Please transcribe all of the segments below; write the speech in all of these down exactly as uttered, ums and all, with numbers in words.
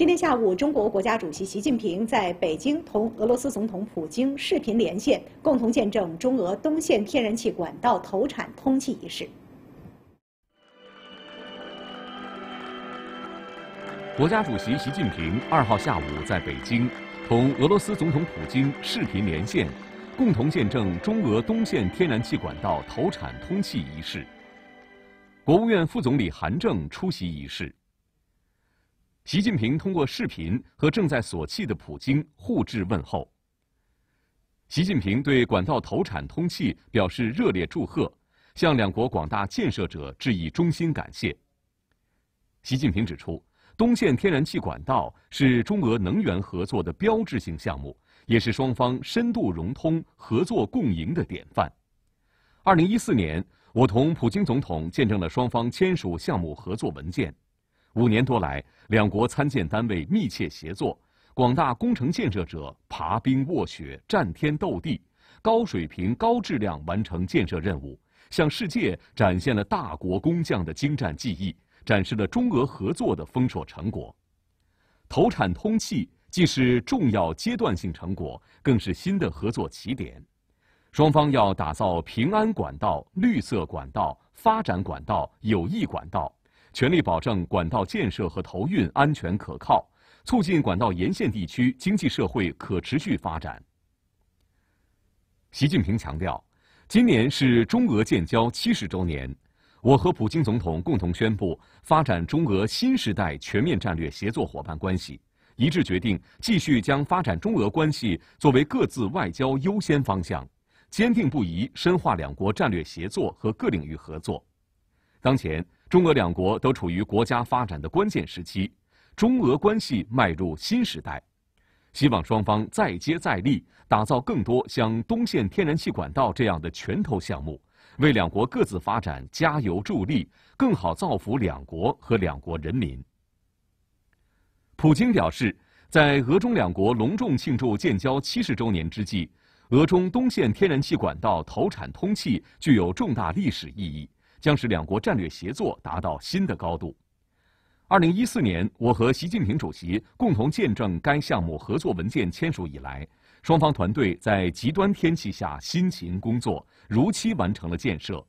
今天下午，中国国家主席习近平在北京同俄罗斯总统普京视频连线，共同见证中俄东线天然气管道投产通气仪式。国家主席习近平二号下午在北京同俄罗斯总统普京视频连线，共同见证中俄东线天然气管道投产通气仪式。国务院副总理韩正出席仪式。 习近平通过视频和正在索契的普京互致问候。习近平对管道投产通气表示热烈祝贺，向两国广大建设者致以衷心感谢。习近平指出，东线天然气管道是中俄能源合作的标志性项目，也是双方深度融通、合作共赢的典范。二零一四年，我同普京总统见证了双方签署项目合作文件。 五年多来，两国参建单位密切协作，广大工程建设者爬冰卧雪、战天斗地，高水平、高质量完成建设任务，向世界展现了大国工匠的精湛技艺，展示了中俄合作的丰硕成果。投产通气既是重要阶段性成果，更是新的合作起点。双方要打造平安管道、绿色管道、发展管道、友谊管道。 全力保证管道建设和投运安全可靠，促进管道沿线地区经济社会可持续发展。习近平强调，今年是中俄建交七十周年，我和普京总统共同宣布发展中俄新时代全面战略协作伙伴关系，一致决定继续将发展中俄关系作为各自外交优先方向，坚定不移深化两国战略协作和各领域合作。当前， 中俄两国都处于国家发展的关键时期，中俄关系迈入新时代。希望双方再接再厉，打造更多像东线天然气管道这样的拳头项目，为两国各自发展加油助力，更好造福两国和两国人民。普京表示，在俄中两国隆重庆祝建交七十周年之际，俄中东线天然气管道投产通气具有重大历史意义， 将使两国战略协作达到新的高度。二零一四年，我和习近平主席共同见证该项目合作文件签署以来，双方团队在极端天气下辛勤工作，如期完成了建设。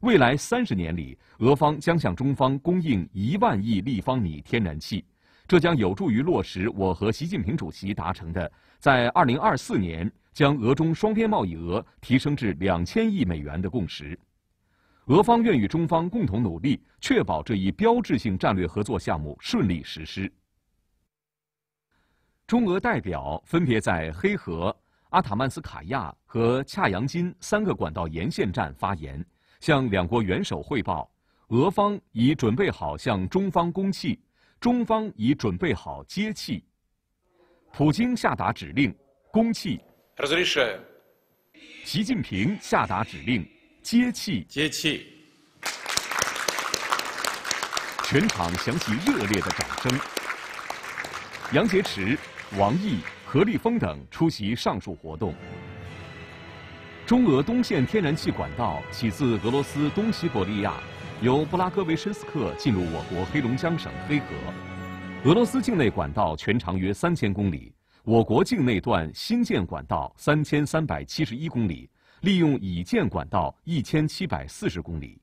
未来三十年里，俄方将向中方供应一万亿立方米天然气，这将有助于落实我和习近平主席达成的，在二零二四年将俄中双边贸易额提升至两千亿美元的共识。 俄方愿与中方共同努力，确保这一标志性战略合作项目顺利实施。中俄代表分别在黑河、阿塔曼斯卡亚和恰扬金三个管道沿线站发言，向两国元首汇报，俄方已准备好向中方供气，中方已准备好接气。普京下达指令，供气；习近平下达指令， 接气，接气！全场响起热烈的掌声。杨洁篪、王毅、何立峰等出席上述活动。中俄东线天然气管道起自俄罗斯东西伯利亚，由布拉戈维申斯克进入我国黑龙江省黑河。俄罗斯境内管道全长约三千公里，我国境内段新建管道三千三百七十一公里。 利用已建管道一千七百四十公里，